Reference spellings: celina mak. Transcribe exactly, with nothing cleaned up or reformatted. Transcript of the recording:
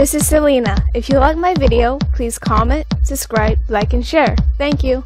This is Celina. If you like my video, please comment, subscribe, like, and share. Thank you.